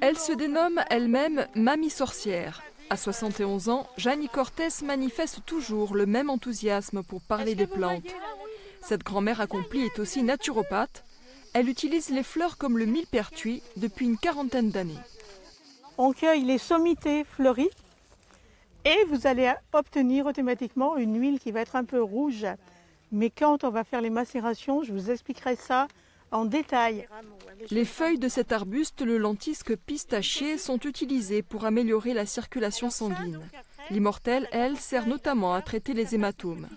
Elle se dénomme elle-même Mamie Sorcière. À 71 ans, Jany Cortes manifeste toujours le même enthousiasme pour parler des plantes. Cette grand-mère accomplie est aussi naturopathe. Elle utilise les fleurs comme le millepertuis depuis une quarantaine d'années. On cueille les sommités fleuries et vous allez obtenir automatiquement une huile qui va être un peu rouge. Mais quand on va faire les macérations, je vous expliquerai ça en détail. Les feuilles de cet arbuste, le lentisque pistachier, sont utilisées pour améliorer la circulation sanguine. L'immortel, elle, sert notamment à traiter les hématomes.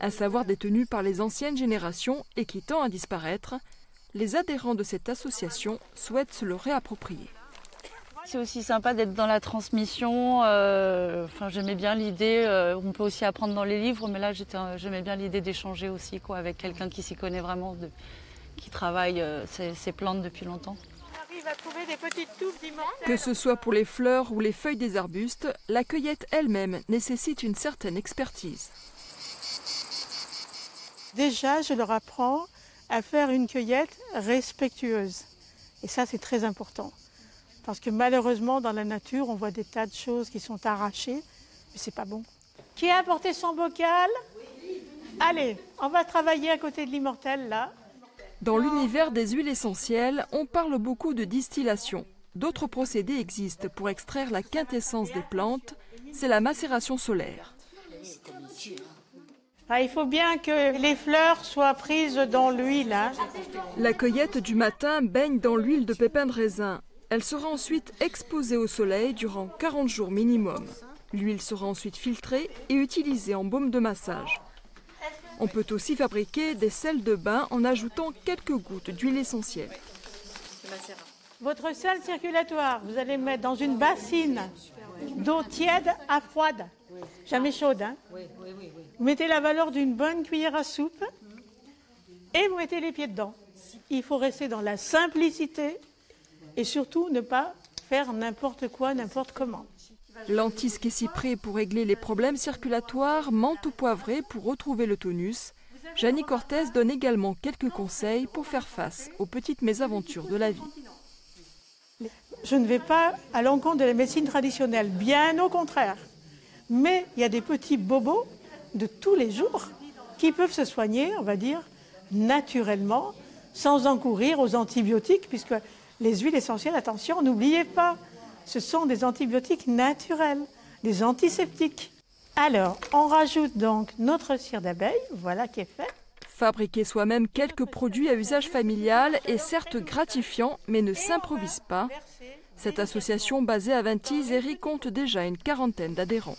Un savoir détenu par les anciennes générations et qui tend à disparaître, les adhérents de cette association souhaitent se le réapproprier. C'est aussi sympa d'être dans la transmission. J'aimais bien l'idée, on peut aussi apprendre dans les livres, mais là j'aimais bien l'idée d'échanger aussi avec quelqu'un qui s'y connaît vraiment, qui travaille ces plantes depuis longtemps. On arrive à trouver des petites touffes d'immortel. Que ce soit pour les fleurs ou les feuilles des arbustes, la cueillette elle-même nécessite une certaine expertise. Déjà, je leur apprends à faire une cueillette respectueuse. Et ça, c'est très important. Parce que malheureusement, dans la nature, on voit des tas de choses qui sont arrachées, mais c'est pas bon. Qui a apporté son bocal? Allez, on va travailler à côté de l'immortel, là. Dans l'univers des huiles essentielles, on parle beaucoup de distillation. D'autres procédés existent pour extraire la quintessence des plantes, c'est la macération solaire. Il faut bien que les fleurs soient prises dans l'huile. La cueillette du matin baigne dans l'huile de pépins de raisin. Elle sera ensuite exposée au soleil durant 40 jours minimum. L'huile sera ensuite filtrée et utilisée en baume de massage. On peut aussi fabriquer des sels de bain en ajoutant quelques gouttes d'huile essentielle. Votre sel circulatoire, vous allez mettre dans une bassine d'eau tiède à froide. Jamais chaude, hein? Vous mettez la valeur d'une bonne cuillère à soupe et vous mettez les pieds dedans. Il faut rester dans la simplicité et surtout ne pas faire n'importe quoi, n'importe comment. Lentisque et cyprès pour régler les problèmes circulatoires, menthe ou poivrée pour retrouver le tonus. Jany Cortes donne également quelques conseils pour faire face aux petites mésaventures de la vie. Je ne vais pas à l'encontre de la médecine traditionnelle, bien au contraire. Mais il y a des petits bobos de tous les jours qui peuvent se soigner, on va dire, naturellement, sans encourir aux antibiotiques, puisque les huiles essentielles, attention, n'oubliez pas, ce sont des antibiotiques naturels, des antiseptiques. Alors, on rajoute donc notre cire d'abeille, voilà qui est fait. Fabriquer soi-même quelques produits à usage familial est certes gratifiant, mais ne s'improvise pas. Cette association basée à Vintisari compte déjà une quarantaine d'adhérents.